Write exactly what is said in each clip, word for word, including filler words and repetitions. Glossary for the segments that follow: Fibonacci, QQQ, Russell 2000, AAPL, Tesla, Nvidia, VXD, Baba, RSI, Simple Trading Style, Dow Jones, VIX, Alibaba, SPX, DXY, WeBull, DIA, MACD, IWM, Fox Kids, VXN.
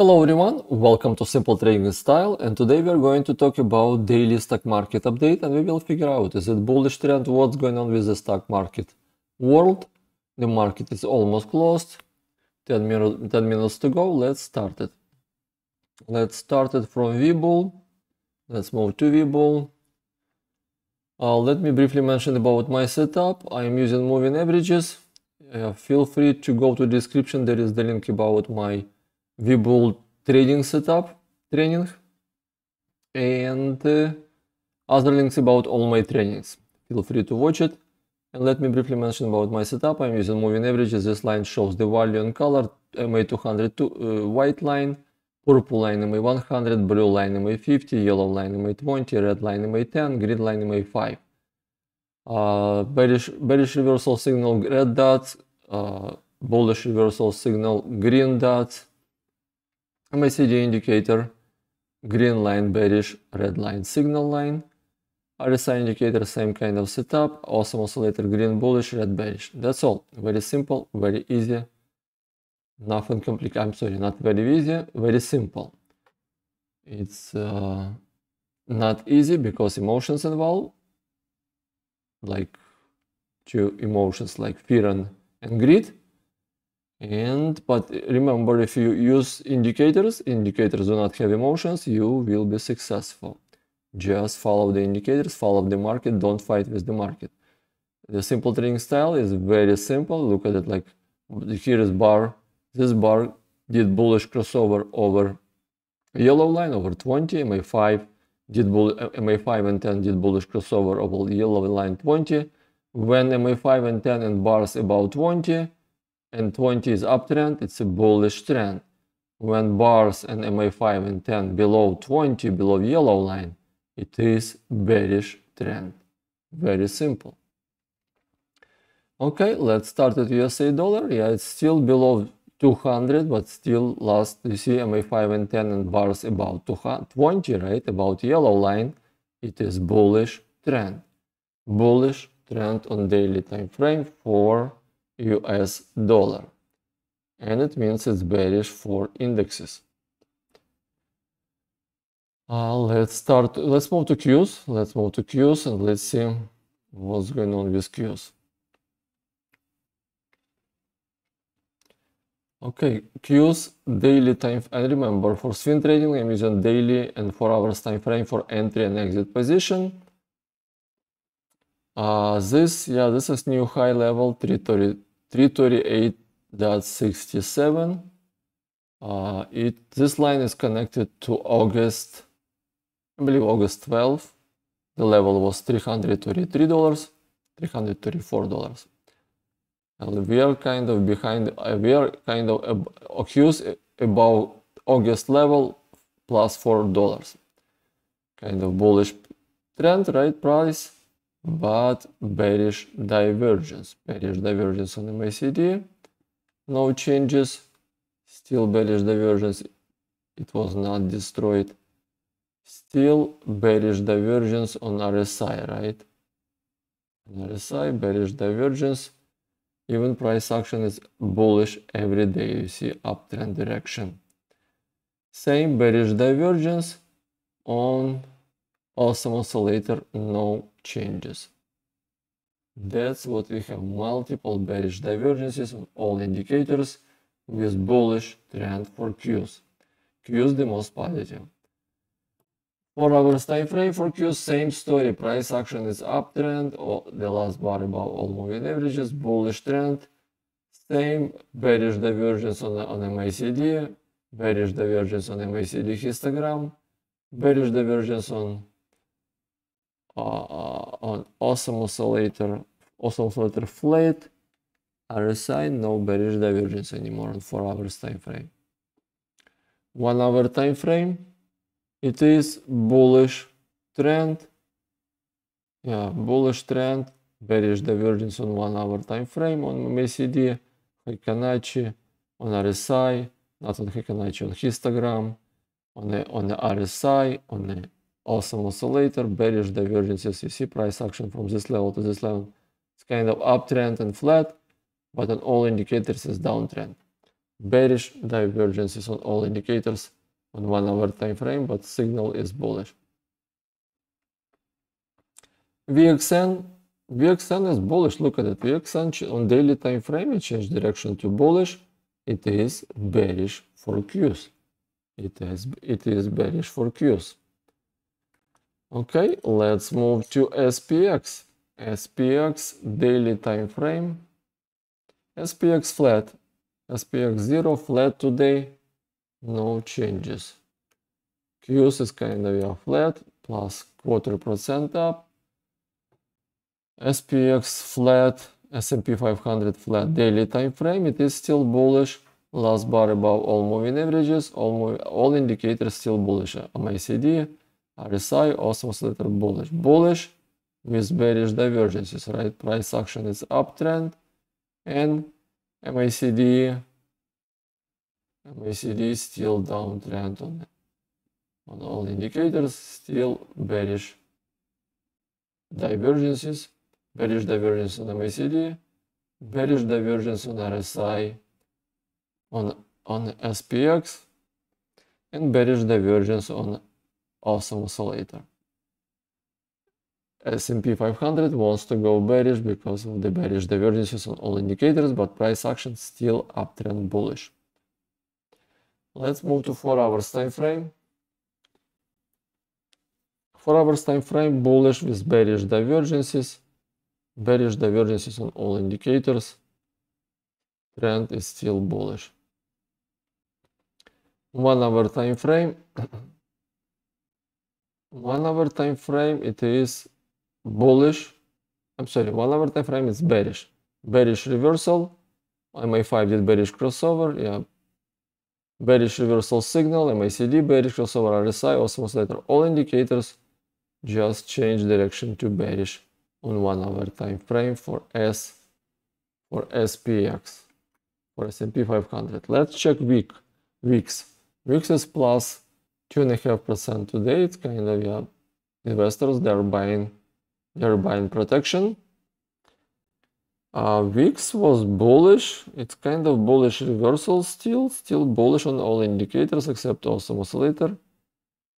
Hello everyone, welcome to Simple Trading with Style, and today we are going to talk about daily stock market update, and we will figure out is it bullish trend, what's going on with the stock market world. The market is almost closed, ten minutes to go. Let's start it. Let's start it from WeBull. Let's move to WeBull. Uh, let me briefly mention about my setup. I am using moving averages. Uh, feel free to go to description, there is the link about my WeBull trading setup training and uh, other links about all my trainings. Feel free to watch it. And let me briefly mention about my setup. I'm using moving averages. This line shows the value and color. M A two hundred uh, white line, purple line M A one hundred, blue line M A fifty, yellow line M A twenty, red line M A ten, green line M A five. Uh, bearish, bearish reversal signal red dots, uh, bullish reversal signal green dots. M A C D indicator, green line bearish, red line signal line. R S I indicator, same kind of setup. Awesome oscillator, green bullish, red bearish. That's all. Very simple, very easy. Nothing complicated. I'm sorry, not very easy, very simple. It's uh, not easy because emotions involved, like two emotions like fear and, and greed. And but remember, if you use indicators, indicators do not have emotions, you will be successful. Just follow the indicators, follow the market, don't fight with the market. The simple trading style is very simple. Look at it like here is bar. This bar did bullish crossover over yellow line over twenty, M A five did bull, M A five and ten did bullish crossover over yellow line twenty. When M A five and ten and bars about twenty. And twenty is uptrend, it's a bullish trend. When bars and M A five and ten below twenty, below yellow line, it is bearish trend. Very simple. Okay, let's start at U S A dollar. Yeah, it's still below two hundred, but still last, you see M A five and ten and bars about twenty, right? About yellow line, it is bullish trend. Bullish trend on daily time frame for U S dollar, and it means it's bearish for indexes. Uh, let's start, let's move to Qs, let's move to Qs and let's see what's going on with Qs. Okay, Qs daily time, and remember for swing trading I'm using daily and four hours time frame for entry and exit position. Uh, this, yeah, this is new high level three thirty-eight point six seven. Uh, it this line is connected to August, I believe August twelfth. The level was three hundred thirty-three dollars, three hundred thirty-four dollars, and we are kind of behind. Uh, we are kind of ab accused about August level plus four dollars. Kind of bullish trend, right? Price. But bearish divergence, bearish divergence on M A C D, no changes, still bearish divergence, it was not destroyed, still bearish divergence on R S I, right? On R S I, bearish divergence, even price action is bullish every day, you see uptrend direction. Same bearish divergence on awesome oscillator, no changes. That's what we have, multiple bearish divergences on all indicators with bullish trend for Qs. Qs the most positive. four hours time frame for Qs, same story. Price action is uptrend, or the last bar above all moving averages, bullish trend. Same bearish divergence on, on M A C D, bearish divergence on M A C D histogram, bearish divergence on Uh, on awesome oscillator, awesome oscillator flat, R S I, no bearish divergence anymore on four hours time frame. One hour time frame, it is bullish trend, yeah, bullish trend, bearish divergence on one hour time frame on M A C D, Fibonacci on R S I, not on Fibonacci, on histogram, on the on the R S I, on the awesome oscillator, bearish divergences. You see price action from this level to this level. It's kind of uptrend and flat, but on all indicators is downtrend. Bearish divergence is on all indicators on one hour time frame, but signal is bullish. V X N, V X N is bullish. Look at it. V X N on daily time frame, it changed direction to bullish. It is bearish for Qs. It is, it is bearish for Qs. Okay, let's move to S P X. S P X daily time frame. S P X flat. S P X zero flat today. No changes. Qs is kind of yeah, flat, plus quarter percent up. S P X flat. S and P five hundred flat daily time frame. It is still bullish. Last bar above all moving averages. All, moving, all indicators still bullish. M A C D. R S I also slightly bullish. Bullish with bearish divergences, right? Price action is uptrend, and M A C D, M A C D still downtrend on, on all indicators, still bearish divergences, bearish divergence on M A C D, bearish divergence on R S I, on, on S P X, and bearish divergence on awesome oscillator. S and P five hundred wants to go bearish because of the bearish divergences on all indicators, but price action still uptrend bullish. Let's move to four hours time frame. Four hours time frame bullish with bearish divergences, bearish divergences on all indicators. Trend is still bullish. One hour time frame. One hour time frame, it is bullish. I'm sorry, one hour time frame is bearish. Bearish reversal. M A five did bearish crossover. Yeah. Bearish reversal signal. M A C D, bearish crossover. R S I, also later. All indicators just change direction to bearish on one hour time frame for S for S P X, for S and P five hundred. Let's check V I X. V I X. V I X is plus Two and a half percent today. It's kind of yeah, investors they're buying, they're buying protection. Uh, V I X was bullish. It's kind of bullish reversal still, still bullish on all indicators except awesome oscillator.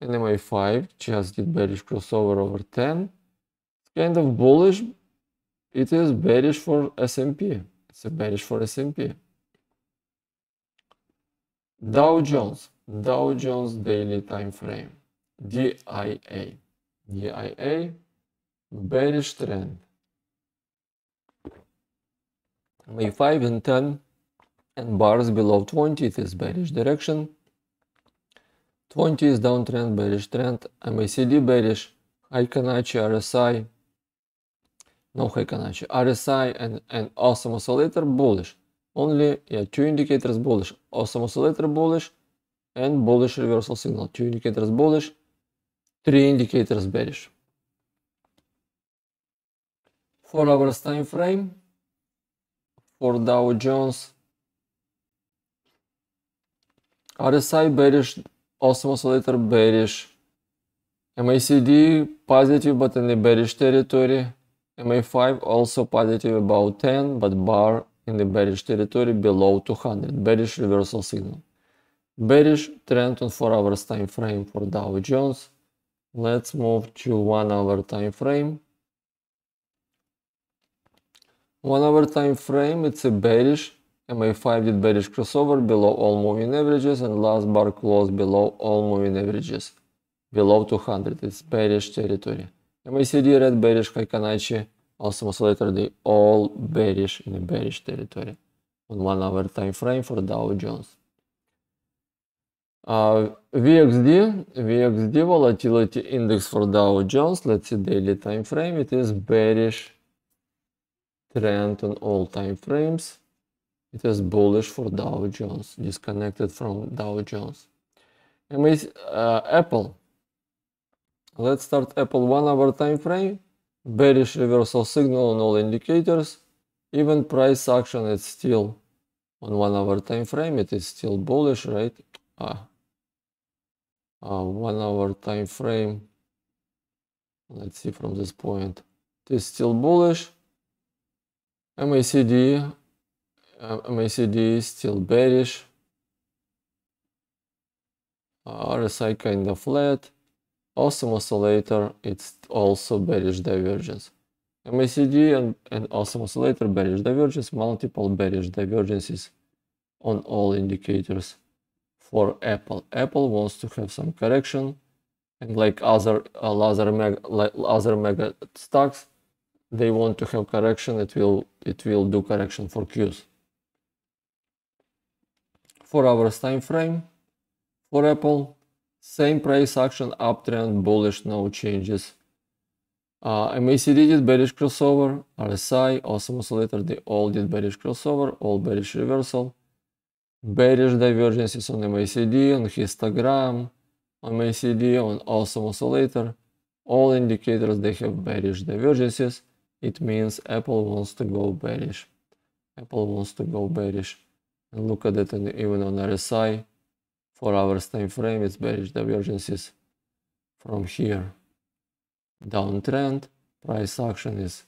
And M A five just did bearish crossover over ten. It's kind of bullish. It is bearish for S and P. It's a bearish for S and P. Dow Jones. Dow Jones daily time frame, D I A, D I A, bearish trend. M A five and ten and bars below twenty, it is bearish direction. twenty is downtrend, bearish trend. M A C D bearish, high Kanachi, R S I, no high Kanachi, R S I and, and awesome oscillator bullish. Only yeah, two indicators bullish, awesome oscillator bullish, and bullish reversal signal. Two indicators bullish, three indicators bearish. Four hours time frame for Dow Jones. R S I bearish, awesome oscillator bearish. M A C D positive but in the bearish territory. M A five also positive about ten but bar in the bearish territory below two hundred. Bearish reversal signal. Bearish trend on four hours time frame for Dow Jones. Let's move to one hour time frame. One hour time frame, it's a bearish. M A five did bearish crossover below all moving averages and last bar closed below all moving averages, below two hundred. It's bearish territory. M A C D red bearish, Kanachi, also oscillator, they all bearish in a bearish territory on one hour time frame for Dow Jones. Uh, V X D, V X D volatility index for Dow Jones. Let's see daily time frame. It is bearish trend on all time frames. It is bullish for Dow Jones. Disconnected from Dow Jones. Uh, Apple. Let's start Apple one hour time frame. Bearish reversal signal on all indicators. Even price action is still on one hour time frame. It is still bullish, right? Ah. Uh, one hour time frame. Let's see from this point. It is still bullish. M A C D, uh, M A C D is still bearish. uh, R S I kind of flat, awesome oscillator, it's also bearish divergence. M A C D and, and awesome oscillator, bearish divergence, multiple bearish divergences on all indicators for Apple. Apple wants to have some correction, and like other uh, other mega like other mega stocks, they want to have correction. It will it will do correction for Qs. Four hours time frame for Apple, same price action, uptrend, bullish, no changes. Uh, M A C D did bearish crossover, R S I, awesome oscillator, they all did bearish crossover, all bearish reversal, bearish divergences on M A C D, on histogram, on M A C D, on awesome oscillator. All indicators, they have bearish divergences. It means Apple wants to go bearish. Apple wants to go bearish. And look at it, and even on R S I, four hours time frame, it's bearish divergences from here. Downtrend, price action is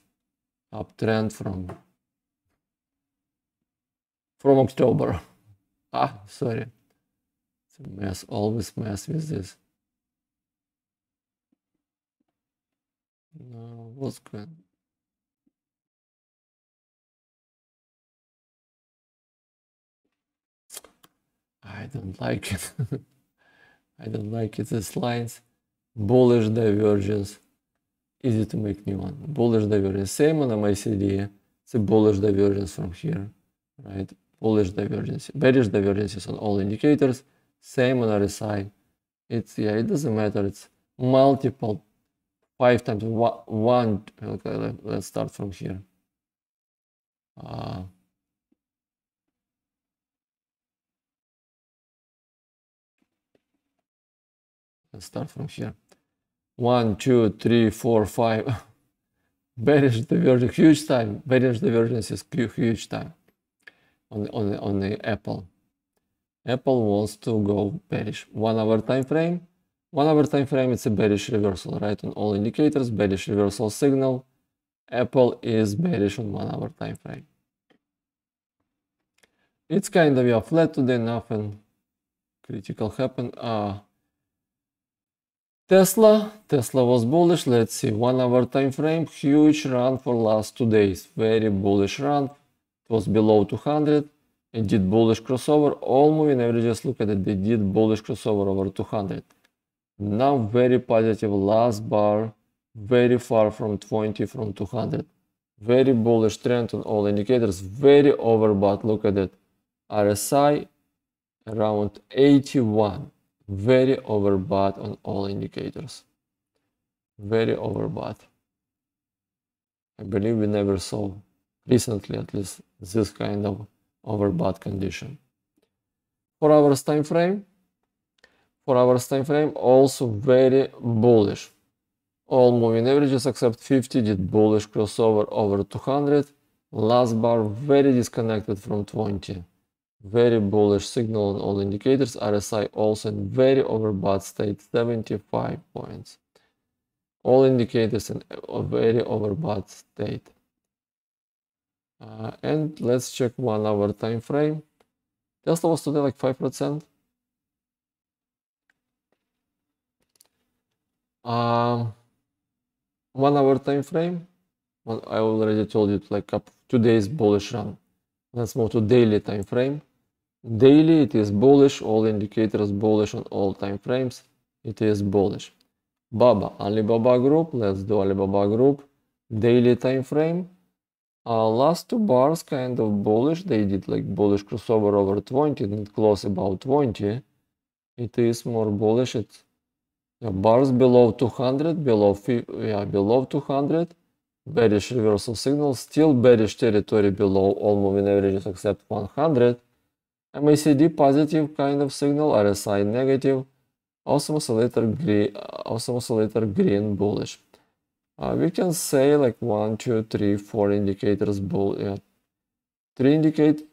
uptrend from from October. Ah, sorry, it's a mess, always mess with this. No, what's going? I don't like it. I don't like it, these lines. Bullish divergence. Easy to make new one. Bullish divergence, same on M A C D. It's a bullish divergence from here, right? Bullish divergence, bearish divergences on all indicators. Same on R S I. It's yeah, it doesn't matter. It's multiple, five times one. one okay, let's start from here. Uh, let's start from here. One, two, three, four, five. Bearish divergence, huge time. Bearish divergence is huge time on on the, on the Apple. Apple wants to go bearish. One hour time frame. One hour time frame. It's a bearish reversal, right? On all indicators, bearish reversal signal. Apple is bearish on one hour time frame. It's kind of yeah, flat today. Nothing critical happened. Uh, Tesla, Tesla was bullish. Let's see, one hour time frame, huge run for last two days, very bullish run. It was below two hundred. It did bullish crossover. All moving averages, look at it, they did bullish crossover over two hundred. Now very positive last bar, very far from twenty, from two hundred. Very bullish trend on all indicators, very overbought. Look at it, R S I around eighty-one. Very overbought on all indicators. Very overbought. I believe we never saw, recently at least, this kind of overbought condition. Four hours time frame. Four hours time frame also very bullish. All moving averages except fifty did bullish crossover over two hundred. Last bar very disconnected from twenty. Very bullish signal on all indicators. R S I also in very overbought state, seventy-five points. All indicators in a very overbought state. Uh, and let's check one hour time frame. Tesla was today like five percent. Um, one hour time frame. Well, I already told you like up two days bullish run. Let's move to daily time frame. Daily, it is bullish, all indicators bullish on all time frames. It is bullish. Baba, Alibaba Group, let's do Alibaba Group. Daily time frame. Uh, last two bars kind of bullish. They did like bullish crossover over twenty, didn't close about twenty. It is more bullish. It's yeah, bars below two hundred, below, yeah, below two hundred. Bearish reversal signal, still bearish territory below all moving averages except one hundred. M A C D positive kind of signal, R S I negative, awesome oscillator green, awesome oscillator green bullish. Uh, we can say like one, two, three, four indicators bull, yeah, three indicate,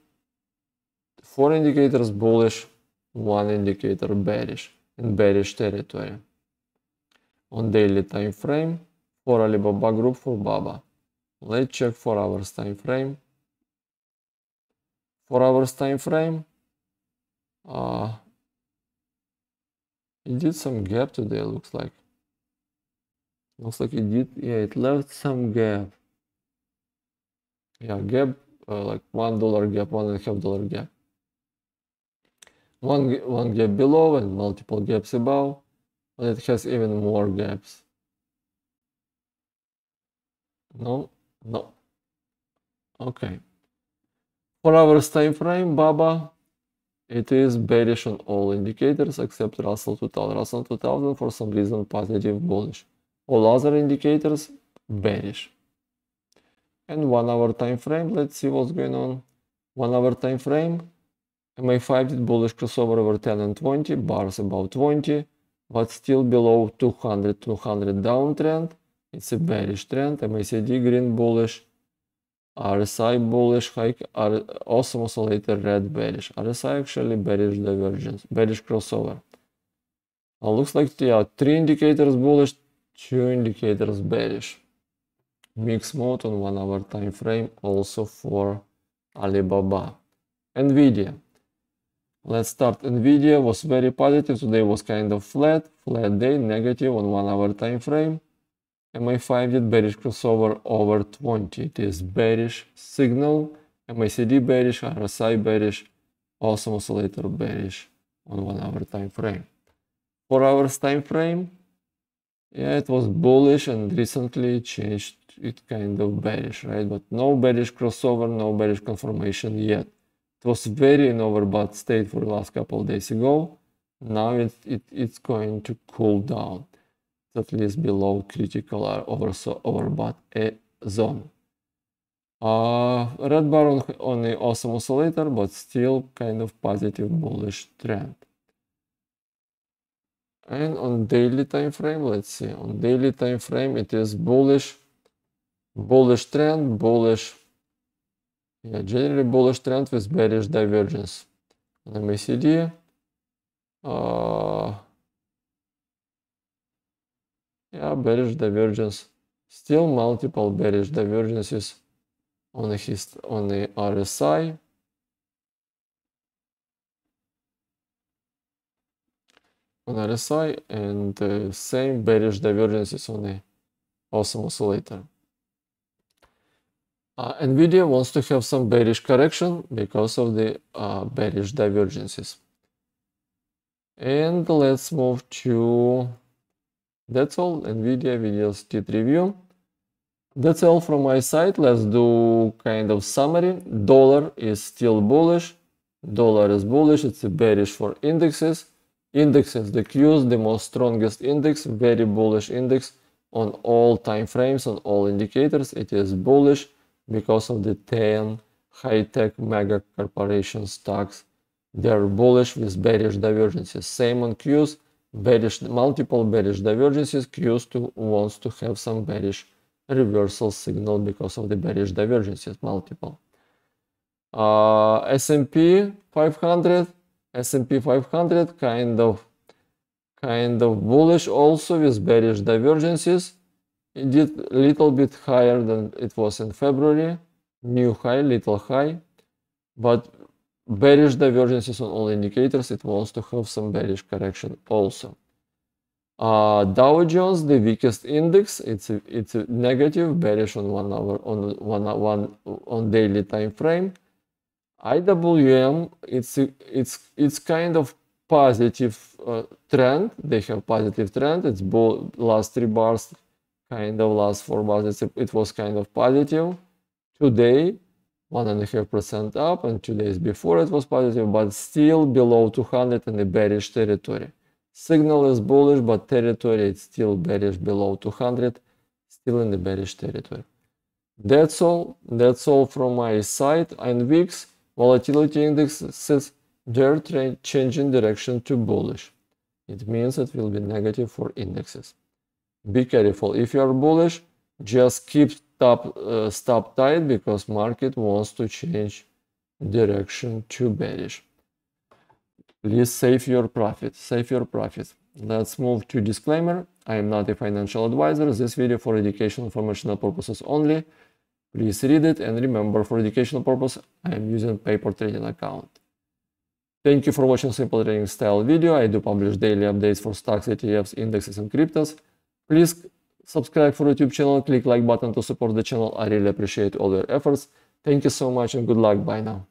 four indicators bullish, one indicator bearish in bearish territory. On daily time frame. For Alibaba Group, for Baba. Let's check four hours time frame. Four hours time frame. Uh, It did some gap today, looks like. Looks like it did, yeah, it left some gap. Yeah, gap, uh, like one dollar gap, one and a half dollar gap. One, one gap below and multiple gaps above, and it has even more gaps. No, no. Okay. Four hours time frame, Baba. It is bearish on all indicators except Russell two thousand. Russell two thousand for some reason positive bullish. All other indicators bearish. And one hour time frame. Let's see what's going on. One hour time frame. M A five did bullish crossover over ten and twenty, bars about twenty, but still below two hundred, two hundred downtrend. It's a bearish trend. M A C D green bullish. R S I bullish, high, R, awesome oscillator red bearish. R S I actually bearish divergence, bearish crossover. Now looks like, yeah, three indicators bullish, two indicators bearish. Mixed mode on one hour time frame also for Alibaba. Nvidia. Let's start. Nvidia was very positive. Today was kind of flat, flat day, negative on one hour time frame. M A five did bearish crossover over twenty. It is bearish signal. M A C D bearish, R S I bearish, awesome oscillator bearish on one hour time frame. Four hours time frame. Yeah, it was bullish and recently changed it kind of bearish, right? But no bearish crossover, no bearish confirmation yet. It was very in overbought state for the last couple of days ago. Now it, it it's going to cool down. At least below critical or overbought zone. Uh, red bar on, on the awesome oscillator, but still kind of positive bullish trend. And on daily time frame, let's see. On daily time frame, it is bullish, bullish trend, bullish. Yeah, generally bullish trend with bearish divergence. On M A C D. Uh, Yeah, bearish divergence. Still multiple bearish divergences on the hist on the R S I. On R S I and uh, same bearish divergences on the awesome oscillator. Uh, Nvidia wants to have some bearish correction because of the uh, bearish divergences. And let's move to. That's all, Nvidia videos did review. That's all from my side. Let's do kind of summary. Dollar is still bullish. Dollar is bullish. It's bearish for indexes. Indexes, the Qs, the most strongest index, very bullish index on all time frames, on all indicators. It is bullish because of the ten high-tech mega corporation stocks. They're bullish with bearish divergences. Same on Qs. Bearish, multiple bearish divergences. Q S two wants to have some bearish reversal signal because of the bearish divergences, multiple. Uh, S and P five hundred, S and P five hundred kind of, kind of bullish also with bearish divergences. It did a little bit higher than it was in February, new high, little high, but bearish divergences on all indicators. It wants to have some bearish correction also. Uh, Dow Jones, the weakest index. It's a, it's a negative, bearish on one hour on one one on daily time frame. I W M, it's a, it's it's kind of positive uh, trend. They have positive trend. It's both last three bars, kind of last four bars. It's a, it was kind of positive today. One and a half percent up, and two days before it was positive, but still below two hundred in the bearish territory. Signal is bullish, but territory it's still bearish below two hundred, still in the bearish territory. That's all. That's all from my side. And V I X volatility index says they're changing direction to bullish. It means it will be negative for indexes. Be careful if you are bullish. Just keep stop, uh, stop tight because market wants to change direction to bearish. Please save your profit. Save your profit. Let's move to disclaimer. I am not a financial advisor. This video for educational informational purposes only. Please read it and remember, for educational purpose, I am using paper trading account. Thank you for watching Simple Trading Style video. I do publish daily updates for stocks, E T Fs, indexes and cryptos. Please subscribe for YouTube channel, click like button to support the channel. I really appreciate all your efforts. Thank you so much and good luck. Bye now.